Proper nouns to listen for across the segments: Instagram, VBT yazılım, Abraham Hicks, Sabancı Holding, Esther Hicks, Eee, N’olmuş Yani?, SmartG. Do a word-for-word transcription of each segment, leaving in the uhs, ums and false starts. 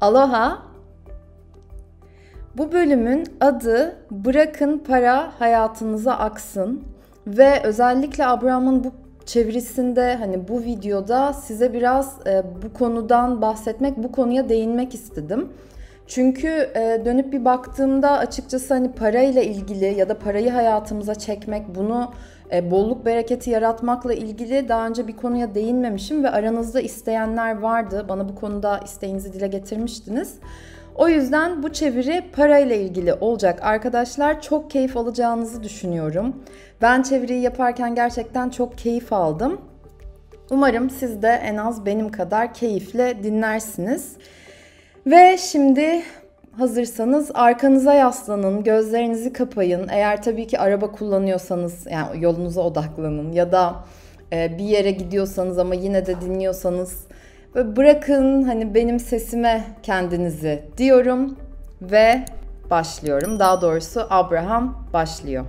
Aloha. Bu bölümün adı Bırakın Para Hayatınıza Aksın ve özellikle Abraham'ın bu çevirisinde, hani bu videoda size biraz e, bu konudan bahsetmek, bu konuya değinmek istedim. Çünkü e, dönüp bir baktığımda açıkçası hani parayla ilgili ya da parayı hayatımıza çekmek, bunu e, bolluk bereketi yaratmakla ilgili daha önce bir konuya değinmemişim ve aranızda isteyenler vardı. Bana bu konuda isteğinizi dile getirmiştiniz. O yüzden bu çeviri parayla ilgili olacak arkadaşlar. Çok keyif alacağınızı düşünüyorum. Ben çeviriyi yaparken gerçekten çok keyif aldım. Umarım siz de en az benim kadar keyifle dinlersiniz. Ve şimdi hazırsanız arkanıza yaslanın, gözlerinizi kapayın. Eğer tabii ki araba kullanıyorsanız, yani yolunuza odaklanın ya da bir yere gidiyorsanız ama yine de dinliyorsanız ve bırakın hani benim sesime kendinizi diyorum ve başlıyorum. Daha doğrusu Abraham başlıyor.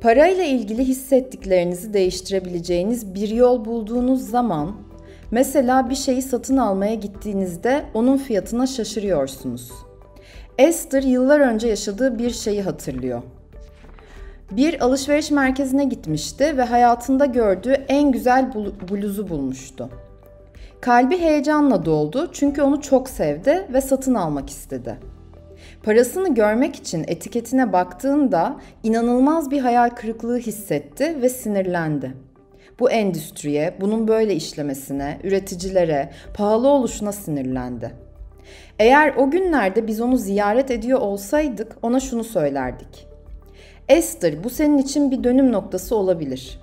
Parayla ilgili hissettiklerinizi değiştirebileceğiniz bir yol bulduğunuz zaman, mesela bir şeyi satın almaya gittiğinizde onun fiyatına şaşırıyorsunuz. Esther yıllar önce yaşadığı bir şeyi hatırlıyor. Bir alışveriş merkezine gitmişti ve hayatında gördüğü en güzel bluzu bulmuştu. Kalbi heyecanla doldu çünkü onu çok sevdi ve satın almak istedi. Parasını görmek için etiketine baktığında inanılmaz bir hayal kırıklığı hissetti ve sinirlendi. Bu endüstriye, bunun böyle işlemesine, üreticilere, pahalı oluşuna sinirlendi. Eğer o günlerde biz onu ziyaret ediyor olsaydık ona şunu söylerdik. Esther, bu senin için bir dönüm noktası olabilir.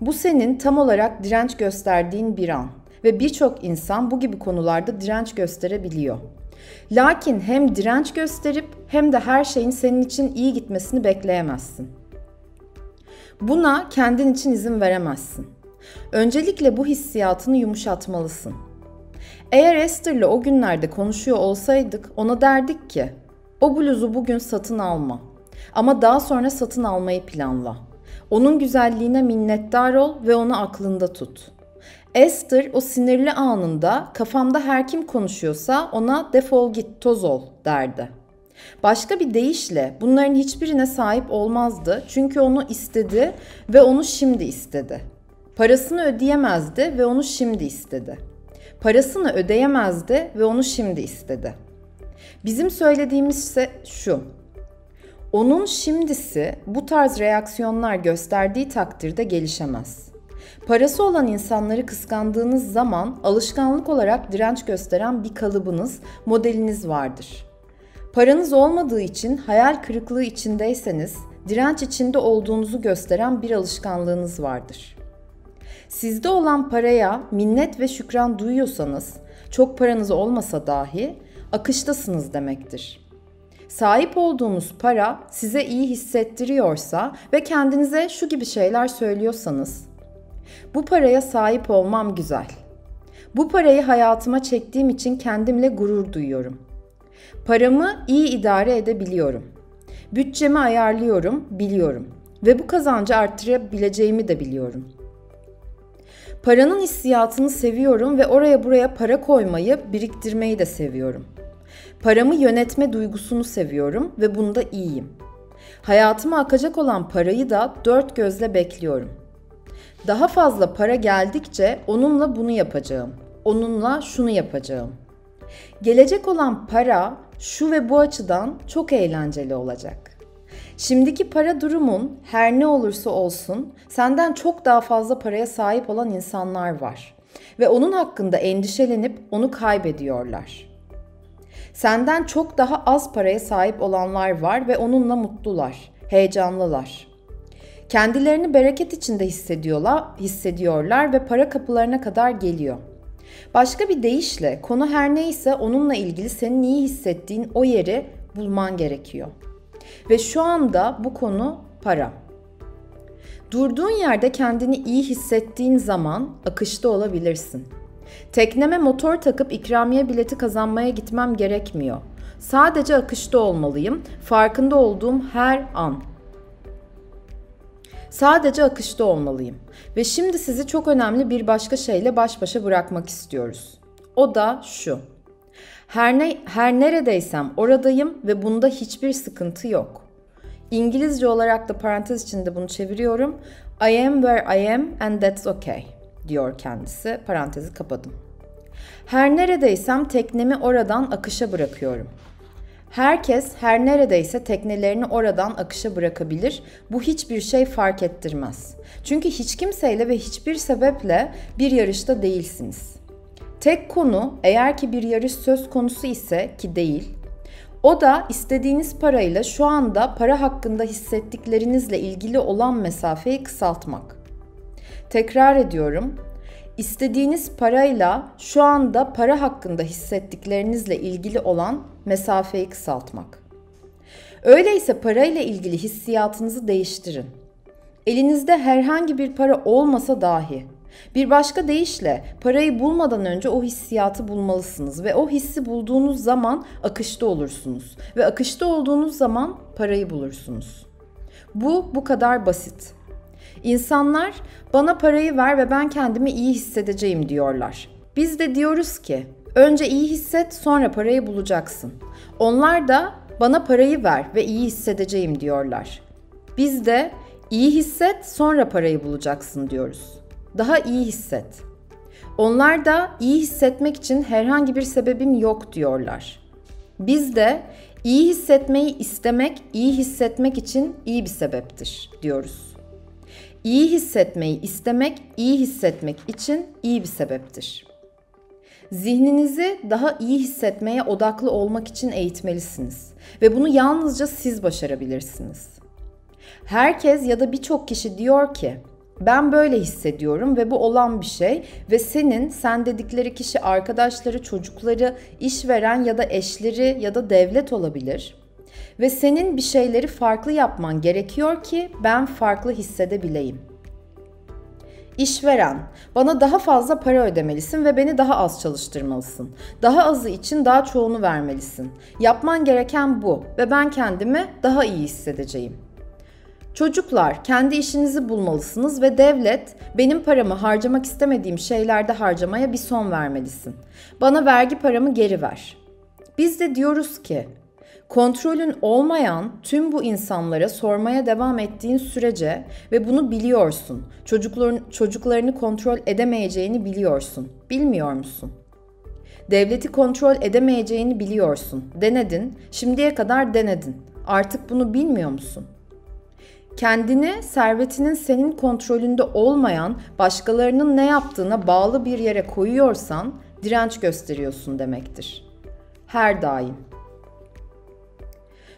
Bu senin tam olarak direnç gösterdiğin bir an ve birçok insan bu gibi konularda direnç gösterebiliyor. Lakin hem direnç gösterip hem de her şeyin senin için iyi gitmesini bekleyemezsin. Buna kendin için izin veremezsin. Öncelikle bu hissiyatını yumuşatmalısın. Eğer Esther'le o günlerde konuşuyor olsaydık ona derdik ki, o bluzu bugün satın alma. Ama daha sonra satın almayı planla. Onun güzelliğine minnettar ol ve onu aklında tut. Esther o sinirli anında kafamda her kim konuşuyorsa ona defol git toz ol derdi. Başka bir deyişle bunların hiçbirine sahip olmazdı çünkü onu istedi ve onu şimdi istedi. Parasını ödeyemezdi ve onu şimdi istedi. Parasını ödeyemezdi ve onu şimdi istedi. Bizim söylediğimiz ise şu. Onun şimdisi bu tarz reaksiyonlar gösterdiği takdirde gelişemez. Parası olan insanları kıskandığınız zaman alışkanlık olarak direnç gösteren bir kalıbınız, modeliniz vardır. Paranız olmadığı için hayal kırıklığı içindeyseniz direnç içinde olduğunuzu gösteren bir alışkanlığınız vardır. Sizde olan paraya minnet ve şükran duyuyorsanız, çok paranız olmasa dahi akıştasınız demektir. Sahip olduğunuz para size iyi hissettiriyorsa ve kendinize şu gibi şeyler söylüyorsanız, bu paraya sahip olmam güzel. Bu parayı hayatıma çektiğim için kendimle gurur duyuyorum. Paramı iyi idare edebiliyorum. Bütçemi ayarlıyorum, biliyorum ve bu kazancı arttırabileceğimi de biliyorum. Paranın hissiyatını seviyorum ve oraya buraya para koymayı, biriktirmeyi de seviyorum. Paramı yönetme duygusunu seviyorum ve bunda iyiyim. Hayatıma akacak olan parayı da dört gözle bekliyorum. Daha fazla para geldikçe onunla bunu yapacağım, onunla şunu yapacağım. Gelecek olan para şu ve bu açıdan çok eğlenceli olacak. Şimdiki para durumun her ne olursa olsun senden çok daha fazla paraya sahip olan insanlar var ve onun hakkında endişelenip onu kaybediyorlar. Senden çok daha az paraya sahip olanlar var ve onunla mutlular, heyecanlılar. Kendilerini bereket içinde hissediyorlar, hissediyorlar ve para kapılarına kadar geliyor. Başka bir deyişle, konu her neyse onunla ilgili senin iyi hissettiğin o yeri bulman gerekiyor. Ve şu anda bu konu para. Durduğun yerde kendini iyi hissettiğin zaman akışta olabilirsin. Tekneme motor takıp ikramiye bileti kazanmaya gitmem gerekmiyor. Sadece akışta olmalıyım, farkında olduğum her an. Sadece akışta olmalıyım. Ve şimdi sizi çok önemli bir başka şeyle baş başa bırakmak istiyoruz. O da şu: Her, ne, her neredeysem oradayım ve bunda hiçbir sıkıntı yok. İngilizce olarak da parantez içinde bunu çeviriyorum. I am where I am and that's okay diyor kendisi. Parantezi kapadım. Her neredeysem teknemi oradan akışa bırakıyorum. Herkes her neredeyse teknelerini oradan akışa bırakabilir. Bu hiçbir şey fark ettirmez. Çünkü hiç kimseyle ve hiçbir sebeple bir yarışta değilsiniz. Tek konu, eğer ki bir yarış söz konusu ise, ki değil, o da istediğiniz parayla şu anda para hakkında hissettiklerinizle ilgili olan mesafeyi kısaltmak. Tekrar ediyorum. İstediğiniz parayla şu anda para hakkında hissettiklerinizle ilgili olan mesafeyi kısaltmak. Öyleyse parayla ilgili hissiyatınızı değiştirin. Elinizde herhangi bir para olmasa dahi, bir başka deyişle parayı bulmadan önce o hissiyatı bulmalısınız ve o hissi bulduğunuz zaman akışta olursunuz ve akışta olduğunuz zaman parayı bulursunuz. Bu bu kadar basit. İnsanlar bana parayı ver ve ben kendimi iyi hissedeceğim diyorlar. Biz de diyoruz ki önce iyi hisset, sonra parayı bulacaksın. Onlar da bana parayı ver ve iyi hissedeceğim diyorlar. Biz de iyi hisset, sonra parayı bulacaksın diyoruz. Daha iyi hisset. Onlar da iyi hissetmek için herhangi bir sebebim yok diyorlar. Biz de iyi hissetmeyi istemek, iyi hissetmek için iyi bir sebeptir diyoruz. İyi hissetmeyi istemek, iyi hissetmek için iyi bir sebeptir. Zihninizi daha iyi hissetmeye odaklı olmak için eğitmelisiniz ve bunu yalnızca siz başarabilirsiniz. Herkes ya da birçok kişi diyor ki, ben böyle hissediyorum ve bu olan bir şey ve senin, sen dedikleri kişi arkadaşları, çocukları, işveren ya da eşleri ya da devlet olabilir. Ve senin bir şeyleri farklı yapman gerekiyor ki ben farklı hissedebileyim. İşveren, bana daha fazla para ödemelisin ve beni daha az çalıştırmalısın. Daha azı için daha çoğunu vermelisin. Yapman gereken bu ve ben kendimi daha iyi hissedeceğim. Çocuklar, kendi işinizi bulmalısınız ve devlet, benim paramı harcamak istemediğim şeylerde harcamaya bir son vermelisin. Bana vergi paramı geri ver. Biz de diyoruz ki, kontrolün olmayan tüm bu insanlara sormaya devam ettiğin sürece ve bunu biliyorsun, çocukların, çocuklarını kontrol edemeyeceğini biliyorsun, bilmiyor musun? Devleti kontrol edemeyeceğini biliyorsun, denedin, şimdiye kadar denedin, artık bunu bilmiyor musun? Kendini, servetinin senin kontrolünde olmayan, başkalarının ne yaptığına bağlı bir yere koyuyorsan, direnç gösteriyorsun demektir. Her daim.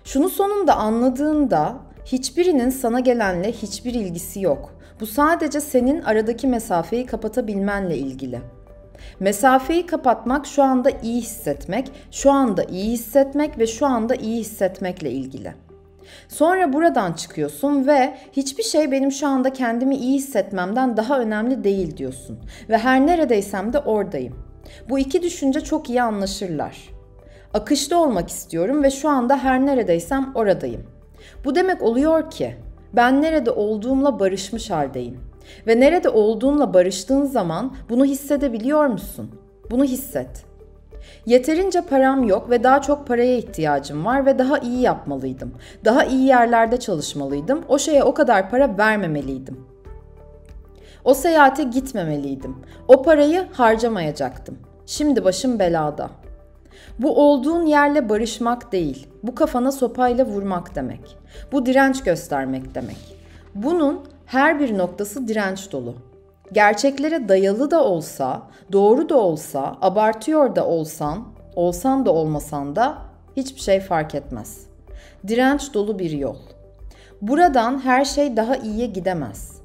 Şunu sonunda anladığında hiçbirinin sana gelenle hiçbir ilgisi yok. Bu sadece senin aradaki mesafeyi kapatabilmenle ilgili. Mesafeyi kapatmak şu anda iyi hissetmek, şu anda iyi hissetmek ve şu anda iyi hissetmekle ilgili. Sonra buradan çıkıyorsun ve hiçbir şey benim şu anda kendimi iyi hissetmemden daha önemli değil diyorsun. Ve her neredeysem de oradayım. Bu iki düşünce çok iyi anlaşırlar. Akışta olmak istiyorum ve şu anda her neredeysem oradayım. Bu demek oluyor ki ben nerede olduğumla barışmış haldeyim. Ve nerede olduğunla barıştığın zaman bunu hissedebiliyor musun? Bunu hisset. Yeterince param yok ve daha çok paraya ihtiyacım var ve daha iyi yapmalıydım. Daha iyi yerlerde çalışmalıydım. O şeye o kadar para vermemeliydim. O seyahate gitmemeliydim. O parayı harcamayacaktım. Şimdi başım belada. Bu olduğun yerle barışmak değil, bu kafana sopayla vurmak demek. Bu direnç göstermek demek. Bunun her bir noktası direnç dolu. Gerçeklere dayalı da olsa, doğru da olsa, abartıyor da olsan, olsan da olmasan da hiçbir şey fark etmez. Direnç dolu bir yol. Buradan her şey daha iyiye gidemez.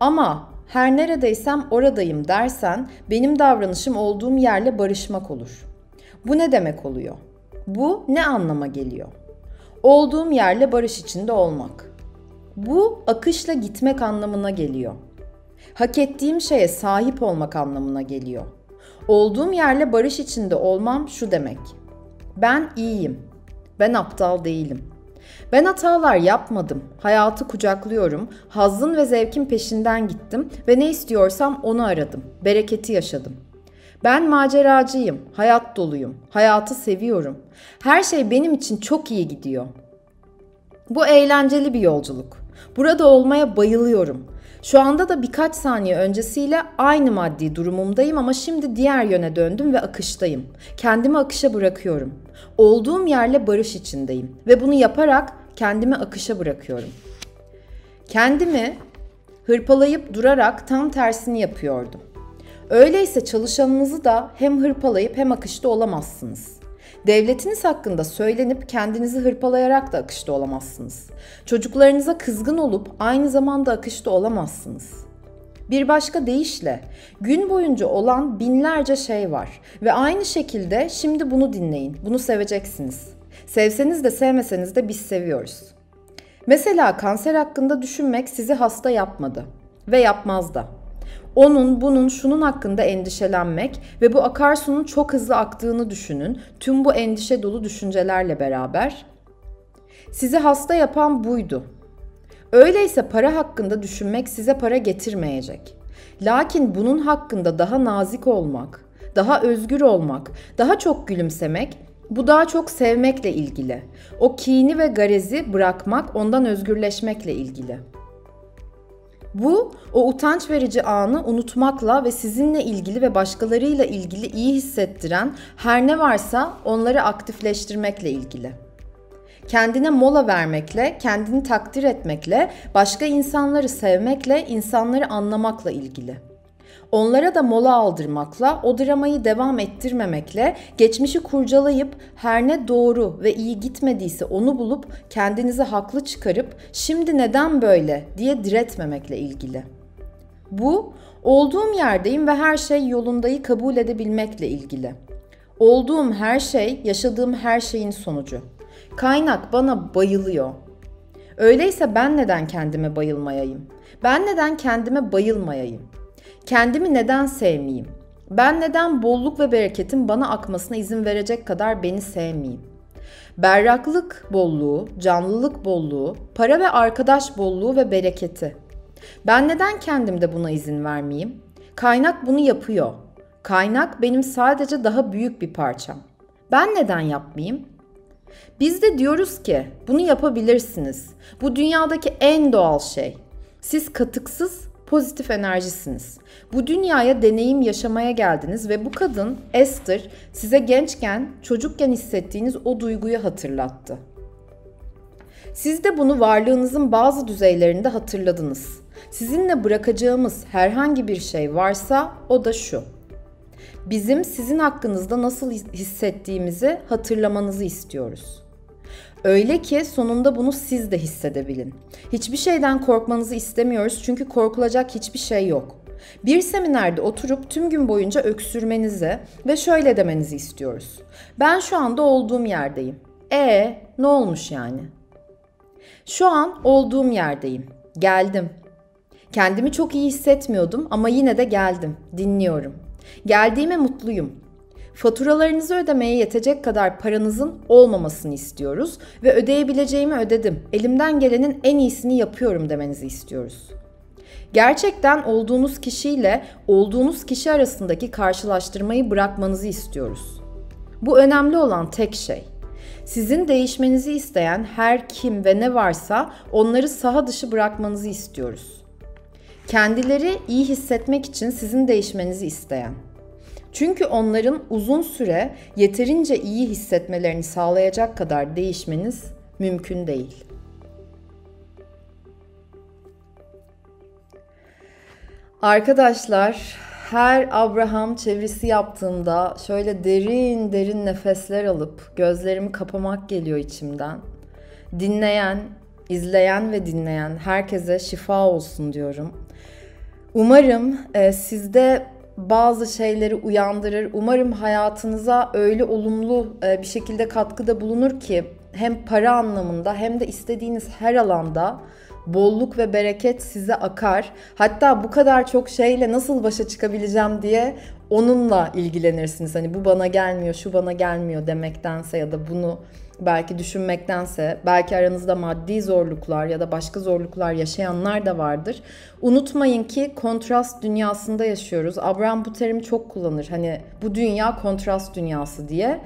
Ama her neredeysem oradayım dersen benim davranışım olduğum yerle barışmak olur. Bu ne demek oluyor? Bu ne anlama geliyor? Olduğum yerle barış içinde olmak. Bu akışla gitmek anlamına geliyor. Hak ettiğim şeye sahip olmak anlamına geliyor. Olduğum yerle barış içinde olmam şu demek. Ben iyiyim. Ben aptal değilim. Ben hatalar yapmadım. Hayatı kucaklıyorum. Hazzın ve zevkin peşinden gittim ve ne istiyorsam onu aradım. Bereketi yaşadım. Ben maceracıyım, hayat doluyum, hayatı seviyorum. Her şey benim için çok iyi gidiyor. Bu eğlenceli bir yolculuk. Burada olmaya bayılıyorum. Şu anda da birkaç saniye öncesiyle aynı maddi durumumdayım ama şimdi diğer yöne döndüm ve akıştayım. Kendimi akışa bırakıyorum. Olduğum yerle barış içindeyim ve bunu yaparak kendimi akışa bırakıyorum. Kendimi hırpalayıp durarak tam tersini yapıyordum. Öyleyse çalışanınızı da hem hırpalayıp hem akışta olamazsınız. Devletiniz hakkında söylenip kendinizi hırpalayarak da akışta olamazsınız. Çocuklarınıza kızgın olup aynı zamanda akışta olamazsınız. Bir başka deyişle, gün boyunca olan binlerce şey var ve aynı şekilde şimdi bunu dinleyin, bunu seveceksiniz. Sevseniz de sevmeseniz de biz seviyoruz. Mesela kanser hakkında düşünmek sizi hasta yapmadı ve yapmaz da. Onun, bunun, şunun hakkında endişelenmek ve bu akarsunun çok hızlı aktığını düşünün, tüm bu endişe dolu düşüncelerle beraber. Sizi hasta yapan buydu. Öyleyse para hakkında düşünmek size para getirmeyecek. Lakin bunun hakkında daha nazik olmak, daha özgür olmak, daha çok gülümsemek, bu daha çok sevmekle ilgili. O kini ve garezi bırakmak, ondan özgürleşmekle ilgili. Bu, o utanç verici anı unutmakla ve sizinle ilgili ve başkalarıyla ilgili iyi hissettiren her ne varsa onları aktifleştirmekle ilgili. Kendine mola vermekle, kendini takdir etmekle, başka insanları sevmekle, insanları anlamakla ilgili. Onlara da mola aldırmakla, o dramayı devam ettirmemekle, geçmişi kurcalayıp her ne doğru ve iyi gitmediyse onu bulup kendinizi haklı çıkarıp şimdi neden böyle diye diretmemekle ilgili. Bu, olduğum yerdeyim ve her şey yolundayı kabul edebilmekle ilgili. Olduğum her şey, yaşadığım her şeyin sonucu. Kaynak bana bayılıyor. Öyleyse ben neden kendime bayılmayayım? Ben neden kendime bayılmayayım? Kendimi neden sevmeyeyim? Ben neden bolluk ve bereketin bana akmasına izin verecek kadar beni sevmeyeyim? Berraklık bolluğu, canlılık bolluğu, para ve arkadaş bolluğu ve bereketi. Ben neden kendimde buna izin vermeyeyim? Kaynak bunu yapıyor. Kaynak benim sadece daha büyük bir parçam. Ben neden yapmayayım? Biz de diyoruz ki bunu yapabilirsiniz. Bu dünyadaki en doğal şey. Siz katıksız, pozitif enerjisiniz. Bu dünyaya deneyim yaşamaya geldiniz ve bu kadın Esther size gençken, çocukken hissettiğiniz o duyguyu hatırlattı. Siz de bunu varlığınızın bazı düzeylerinde hatırladınız. Sizinle bırakacağımız herhangi bir şey varsa o da şu. Bizim sizin hakkınızda nasıl hissettiğimizi hatırlamanızı istiyoruz. Öyle ki sonunda bunu siz de hissedebilin. Hiçbir şeyden korkmanızı istemiyoruz çünkü korkulacak hiçbir şey yok. Bir seminerde oturup tüm gün boyunca öksürmenizi ve şöyle demenizi istiyoruz. Ben şu anda olduğum yerdeyim. E, ne olmuş yani? Şu an olduğum yerdeyim. Geldim. Kendimi çok iyi hissetmiyordum ama yine de geldim. Dinliyorum. Geldiğime mutluyum. Faturalarınızı ödemeye yetecek kadar paranızın olmamasını istiyoruz ve ödeyebileceğimi ödedim, elimden gelenin en iyisini yapıyorum demenizi istiyoruz. Gerçekten olduğunuz kişiyle olduğunuz kişi arasındaki karşılaştırmayı bırakmanızı istiyoruz. Bu önemli olan tek şey. Sizin değişmenizi isteyen her kim ve ne varsa onları saha dışı bırakmanızı istiyoruz. Kendileri iyi hissetmek için sizin değişmenizi isteyen. Çünkü onların uzun süre yeterince iyi hissetmelerini sağlayacak kadar değişmeniz mümkün değil. Arkadaşlar, her Abraham çevresi yaptığımda şöyle derin derin nefesler alıp gözlerimi kapamak geliyor içimden. Dinleyen, izleyen ve dinleyen herkese şifa olsun diyorum. Umarım e, sizde bazı şeyleri uyandırır. Umarım hayatınıza öyle olumlu bir şekilde katkıda bulunur ki hem para anlamında hem de istediğiniz her alanda bolluk ve bereket size akar. Hatta bu kadar çok şeyle nasıl başa çıkabileceğim diye onunla ilgilenirsiniz. Hani bu bana gelmiyor, şu bana gelmiyor demektense ya da bunu belki düşünmektense, belki aranızda maddi zorluklar ya da başka zorluklar yaşayanlar da vardır. Unutmayın ki kontrast dünyasında yaşıyoruz. Abraham bu terimi çok kullanır. Hani bu dünya kontrast dünyası diye.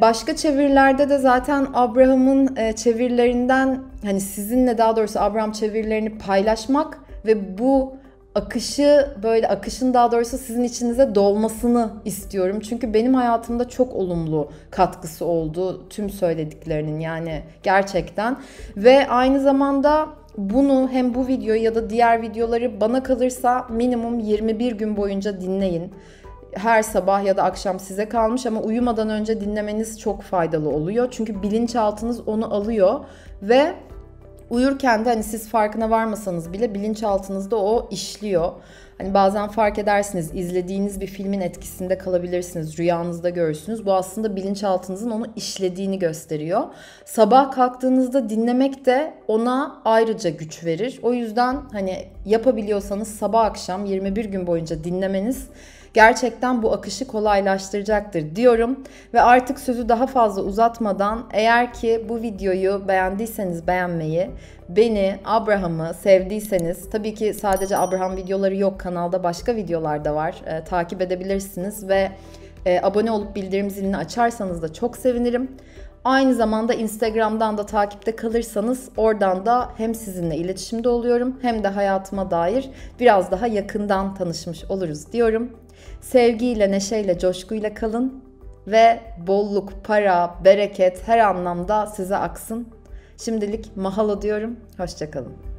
Başka çevirilerde de zaten Abraham'ın çevirilerinden, hani sizinle daha doğrusu Abraham çevirilerini paylaşmak ve bu akışı böyle akışın daha doğrusu sizin içinize dolmasını istiyorum. Çünkü benim hayatımda çok olumlu katkısı oldu tüm söylediklerinin, yani gerçekten. Ve aynı zamanda bunu, hem bu videoyu ya da diğer videoları bana kalırsa minimum yirmi bir gün boyunca dinleyin. Her sabah ya da akşam size kalmış ama uyumadan önce dinlemeniz çok faydalı oluyor. Çünkü bilinçaltınız onu alıyor ve uyurken de hani siz farkına varmasanız bile bilinçaltınızda o işliyor. Hani bazen fark edersiniz, izlediğiniz bir filmin etkisinde kalabilirsiniz, rüyanızda görürsünüz. Bu aslında bilinçaltınızın onu işlediğini gösteriyor. Sabah kalktığınızda dinlemek de ona ayrıca güç verir. O yüzden hani yapabiliyorsanız sabah akşam yirmi bir gün boyunca dinlemeniz gerçekten bu akışı kolaylaştıracaktır diyorum. Ve artık sözü daha fazla uzatmadan, eğer ki bu videoyu beğendiyseniz beğenmeyi, beni, Abraham'ı sevdiyseniz, tabii ki sadece Abraham videoları yok, kanalda başka videolar da var, e, takip edebilirsiniz ve e, abone olup bildirim zilini açarsanız da çok sevinirim. Aynı zamanda Instagram'dan da takipte kalırsanız, oradan da hem sizinle iletişimde oluyorum hem de hayatıma dair biraz daha yakından tanışmış oluruz diyorum. Sevgiyle, neşeyle, coşkuyla kalın ve bolluk, para, bereket her anlamda size aksın. Şimdilik mahalo diyorum. Hoşça kalın.